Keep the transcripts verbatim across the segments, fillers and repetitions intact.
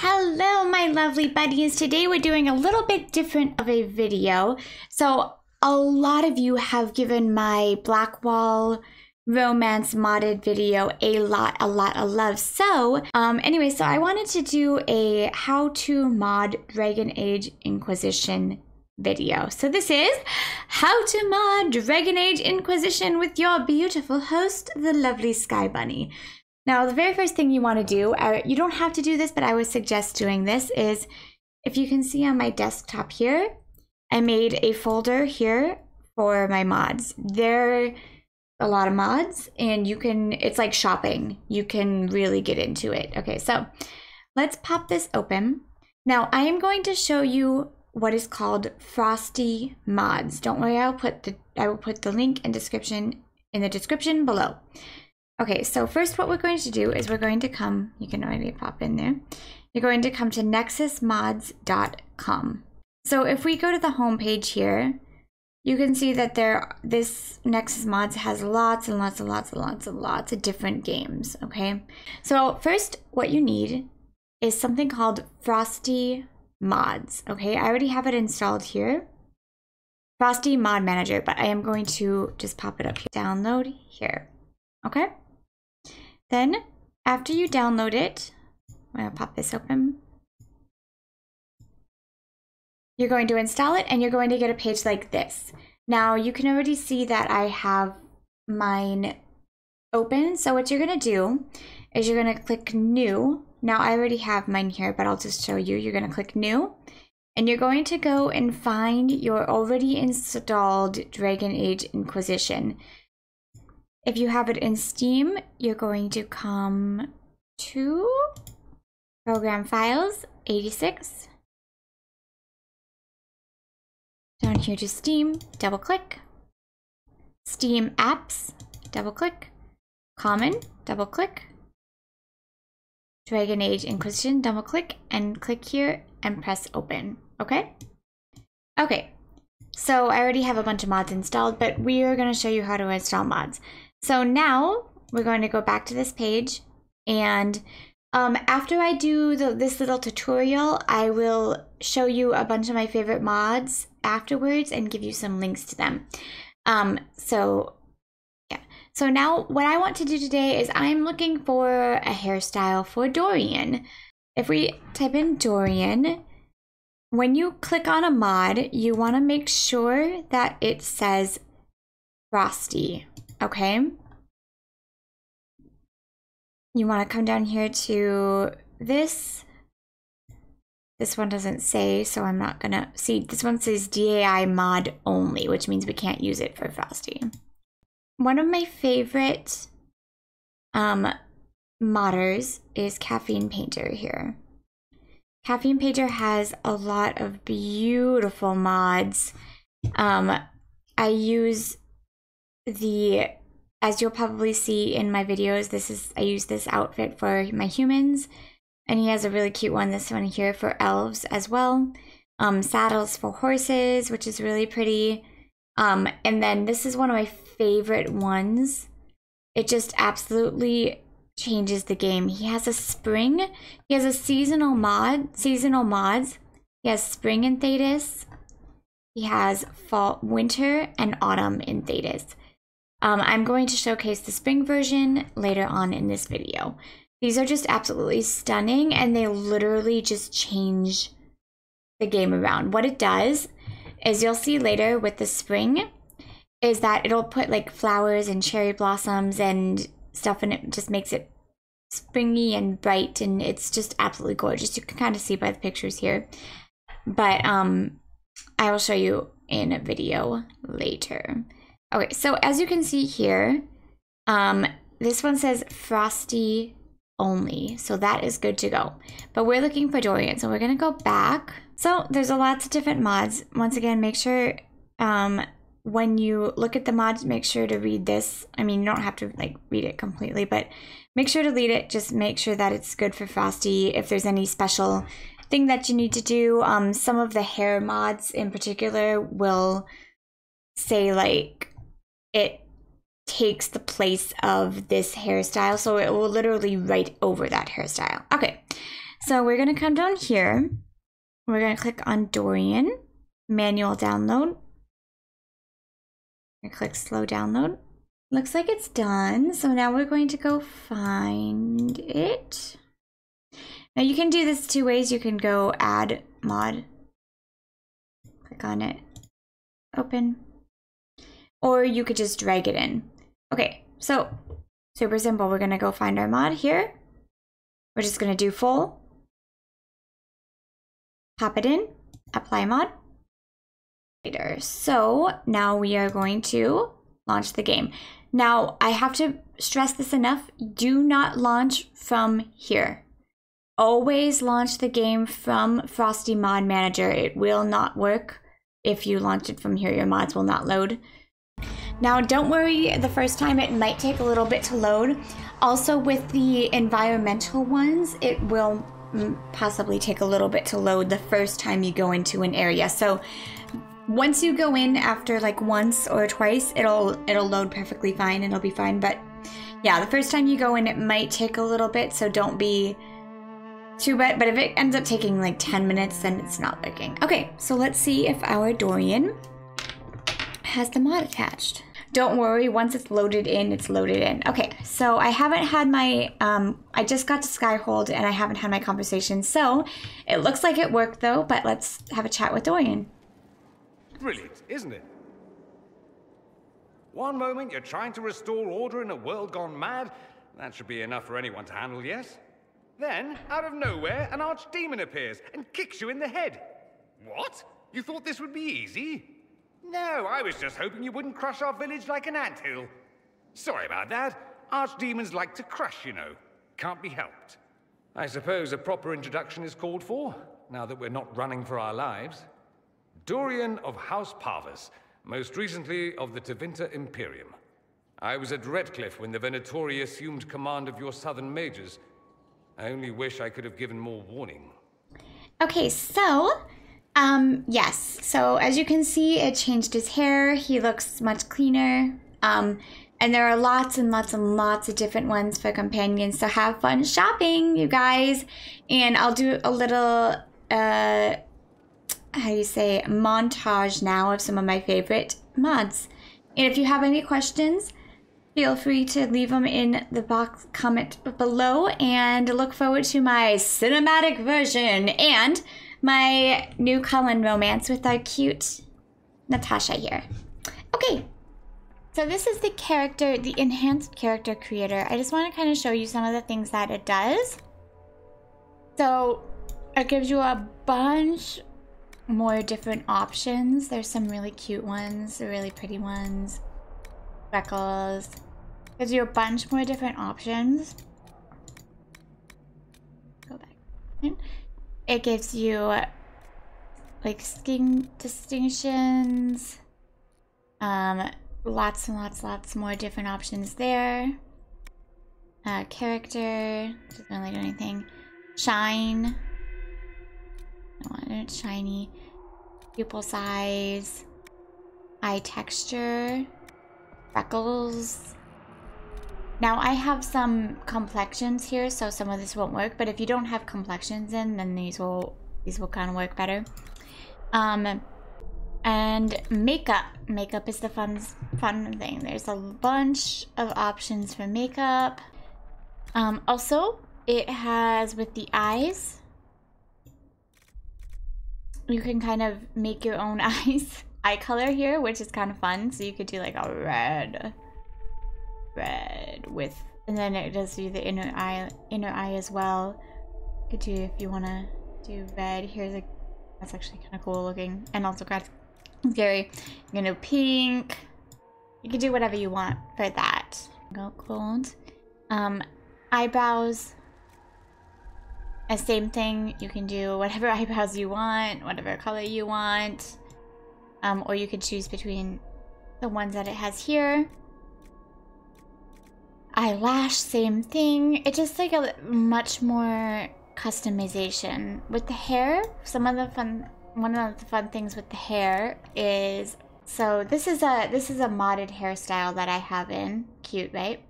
Hello my lovely buddies. Today we're doing a little bit different of a video. So a lot of you have given my Blackwall romance modded video a lot a lot of love. So um anyway, so I wanted to do a how to mod Dragon Age Inquisition video. So this is how to mod Dragon Age Inquisition with your beautiful host, the lovely Sky Bunny. Now, the very first thing you want to do, uh, you don't have to do this, but I would suggest doing this, is if you can see on my desktop here, I made a folder here for my mods. There are a lot of mods and you can, it's like shopping. You can really get into it. Okay, so let's pop this open. Now, I am going to show you what is called Frosty Mods. Don't worry, I'll put the, I will put the link and description in the description below. Okay, so first what we're going to do is we're going to come, you can already pop in there, you're going to come to nexus mods dot com. So if we go to the home page here, you can see that there, this Nexus Mods has lots and lots and lots and lots and lots of different games, okay? So first, what you need is something called Frosty Mods, okay? I already have it installed here. Frosty Mod Manager, but I am going to just pop it up here. Download here, okay? Then, after you download it, I'm going to pop this open. You're going to install it and you're going to get a page like this. Now, you can already see that I have mine open. So what you're going to do is you're going to click New. Now, I already have mine here, but I'll just show you. You're going to click New and you're going to go and find your already installed Dragon Age Inquisition. If you have it in Steam, you're going to come to Program Files, eighty-six. Down here to Steam, double click. Steam Apps, double click. Common, double click. Dragon Age Inquisition, double click, and click here and press open, okay? Okay, so I already have a bunch of mods installed, but we are gonna show you how to install mods. So now we're going to go back to this page, and um, after I do the, this little tutorial, I will show you a bunch of my favorite mods afterwards and give you some links to them. Um, so yeah, so now what I want to do today is I'm looking for a hairstyle for Dorian. If we type in Dorian, when you click on a mod, you want to make sure that it says Frosty. Okay, you want to come down here to this. This one doesn't say, so I'm not gonna see. This one says D A I mod only, which means we can't use it for Frosty. One of my favorite um, modders is Caffeine Painter here. Caffeine Painter has a lot of beautiful mods. Um, I use the, as you'll probably see in my videos, this is, I use this outfit for my humans, and he has a really cute one, this one here, for elves as well. Um, saddles for horses, which is really pretty. Um, and then this is one of my favorite ones. It just absolutely changes the game. He has a spring, he has a seasonal mod, seasonal mods. He has spring in Thedas. He has fall, winter, and autumn in Thedas. Um, I'm going to showcase the spring version later on in this video. These are just absolutely stunning, and they literally just change the game around. What it does is, you'll see later with the spring, is that it'll put like flowers and cherry blossoms and stuff, and it just makes it springy and bright, and it's just absolutely gorgeous. You can kind of see by the pictures here, but um, I will show you in a video later. Okay, so as you can see here, um, this one says Frosty only, so that is good to go. But we're looking for Dorian, so we're gonna go back. So there's a lots of different mods. Once again, make sure um, when you look at the mods, make sure to read this. I mean, you don't have to like read it completely, but make sure to read it. Just make sure that it's good for Frosty. If there's any special thing that you need to do, um, some of the hair mods in particular will say like, it takes the place of this hairstyle, so it will literally write over that hairstyle. Okay, So we're going to come down here. We're going to click on Dorian, manual download. We're going to click slow download. Looks like it's done. So now we're going to go find it. Now you can do this two ways. You can go add mod, click on it, open, or you could just drag it in. Okay, so super simple. We're gonna go find our mod here. We're just gonna do full, pop it in, apply mod. Later. So now we are going to launch the game. Now I have to stress this enough. Do not launch from here. Always launch the game from Frosty Mod Manager. It will not work. If you launch it from here, your mods will not load. Now, don't worry, the first time it might take a little bit to load. Also, with the environmental ones, it will possibly take a little bit to load the first time you go into an area. So once you go in after like once or twice, it'll it'll load perfectly fine. It'll be fine. But yeah, the first time you go in, it might take a little bit. So don't be too bad, but if it ends up taking like ten minutes, then it's not working. Okay, so let's see if our Dorian has the mod attached. Don't worry, once it's loaded in, it's loaded in. Okay, so I haven't had my, um, I just got to Skyhold and I haven't had my conversation, so it looks like it worked though, but let's have a chat with Dorian. Brilliant, isn't it? One moment you're trying to restore order in a world gone mad. That should be enough for anyone to handle, yes? Then, out of nowhere, an archdemon appears and kicks you in the head. What? You thought this would be easy? No, I was just hoping you wouldn't crush our village like an anthill. Sorry about that. Archdemons like to crush, you know. Can't be helped. I suppose a proper introduction is called for, now that we're not running for our lives. Dorian of House Pavus, most recently of the Tevinter Imperium. I was at Redcliffe when the Venatori assumed command of your southern mages. I only wish I could have given more warning. Okay, so, um, yes. So as you can see, it changed his hair. He looks much cleaner. Um, and there are lots and lots and lots of different ones for companions. So have fun shopping, you guys. And I'll do a little, uh, how do you say, montage now of some of my favorite mods. And if you have any questions, feel free to leave them in the box comment below and look forward to my cinematic version and my new Cullen romance with our cute Natasha here. Okay, so this is the character, the enhanced character creator. I just want to kind of show you some of the things that it does. So it gives you a bunch more different options. There's some really cute ones, really pretty ones, freckles. Gives you a bunch more different options. Go back. It gives you like skin distinctions. Um, lots and lots, lots more different options there. Uh, character doesn't really do anything. Shine. I want it shiny. Pupil size. Eye texture. Freckles. Now I have some complexions here, so some of this won't work, but if you don't have complexions in, then these will these will kind of work better. Um, and makeup. Makeup is the fun fun thing. There's a bunch of options for makeup. Um, also, it has with the eyes. You can kind of make your own eyes. Eye color here, which is kind of fun. So you could do like a red, red with, and then it does do the inner eye, inner eye as well. You could do if you want to do red. Here's a, that's actually kind of cool looking, and also kind of scary. You know, pink. You could do whatever you want for that. Go gold. Um, eyebrows. The same thing. You can do whatever eyebrows you want, whatever color you want. Um, or you could choose between the ones that it has here. Eyelash, same thing. It's just like a much more customization. With the hair, some of the fun, one of the fun things with the hair is, so this is a, this is a modded hairstyle that I have in. Cute, right?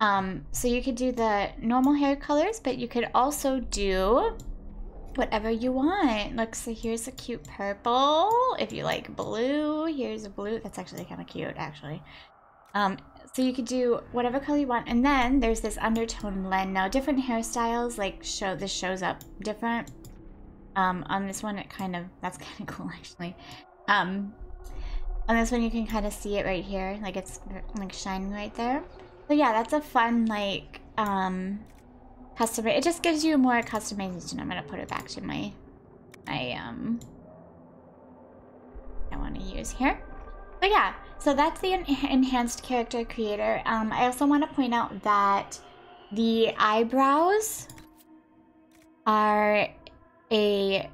Um, so you could do the normal hair colors, but you could also do whatever you want. Look, so here's a cute purple. If you like blue, here's a blue. That's actually kind of cute, actually. Um, so you could do whatever color you want. And then there's this undertone blend. Now, different hairstyles, like, show this shows up different. Um, on this one, it kind of, that's kind of cool, actually. Um, on this one, you can kind of see it right here. Like, it's, like, shining right there. So yeah, that's a fun, like, um, custom, it just gives you more customization. I'm gonna put it back to my, my, um, I wanna use here. But yeah, so that's the en Enhanced Character Creator. Um, I also wanna point out that the eyebrows are a,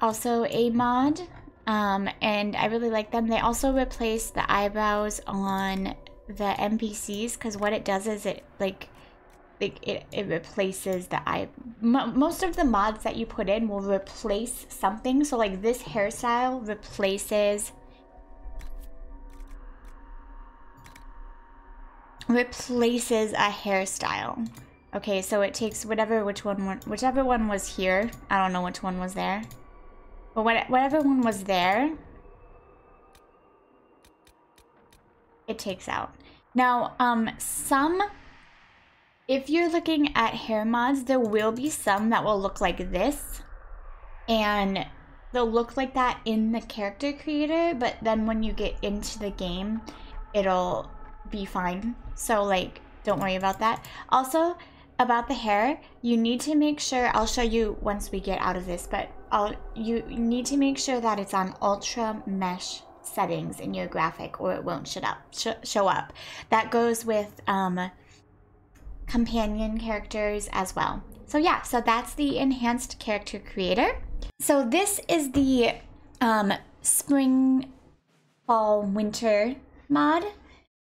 also a mod, um, and I really like them. They also replace the eyebrows on the N P Cs, because what it does is it like like it, it replaces the eye. M most of the mods that you put in will replace something, so like this hairstyle replaces replaces a hairstyle. Okay, so it takes whatever which one whichever one was here. I don't know which one was there, but what, whatever one was there, it takes out. Now, um, some, if you're looking at hair mods, there will be some that will look like this, and they'll look like that in the character creator, but then when you get into the game, it'll be fine. So, like, don't worry about that. Also, about the hair, you need to make sure, I'll show you once we get out of this, but I'll, you need to make sure that it's on ultra mesh settings in your graphic, or it won't show up. Sh show up. That goes with um, companion characters as well. So yeah, so that's the Enhanced Character Creator. So this is the um, Spring, Fall, Winter mod.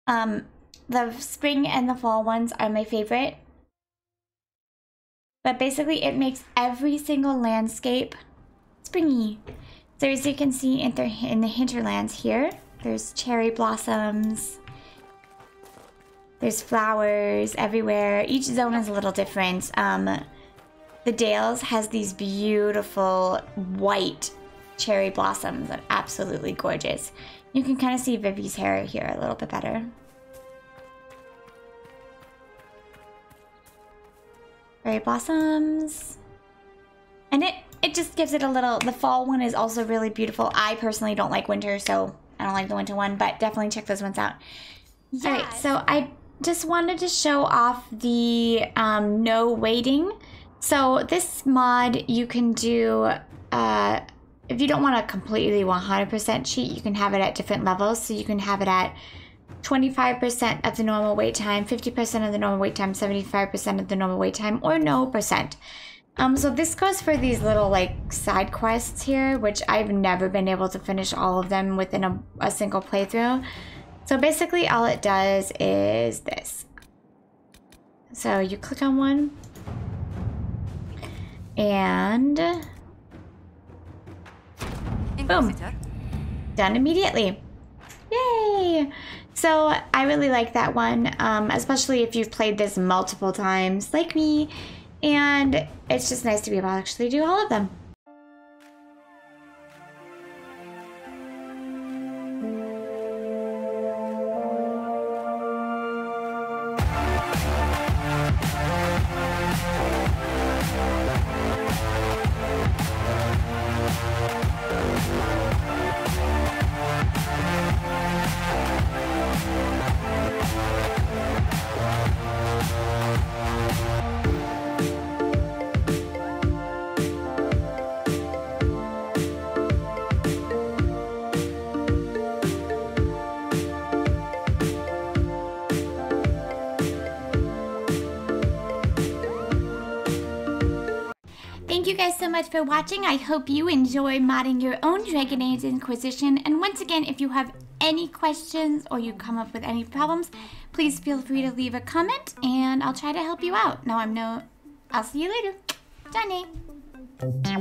Um, the spring and the fall ones are my favorite. But basically, it makes every single landscape springy. So as you can see in the, in the Hinterlands here, there's cherry blossoms, there's flowers everywhere. Each zone is a little different. Um, the Dales has these beautiful white cherry blossoms that are absolutely gorgeous. You can kind of see Vivi's hair here a little bit better. Cherry blossoms. And it It just gives it a little, the fall one is also really beautiful. I personally don't like winter, so I don't like the winter one, but definitely check those ones out. Yes. All right, so I just wanted to show off the um, no waiting. So this mod, you can do, uh, if you don't want to completely one hundred percent cheat, you can have it at different levels. So you can have it at twenty-five percent of the normal wait time, fifty percent of the normal wait time, seventy-five percent of the normal wait time, or no percent. Um, so this goes for these little, like, side quests here, which I've never been able to finish all of them within a, a single playthrough. So basically all it does is this. So you click on one, and boom, done immediately. Yay! So I really like that one, um, especially if you've played this multiple times, like me. And it's just nice to be able to actually do all of them. Much for watching. I hope you enjoy modding your own Dragon Age Inquisition, and once again, if you have any questions or you come up with any problems, please feel free to leave a comment and I'll try to help you out. Now I'm no I'll see you later. Johnny.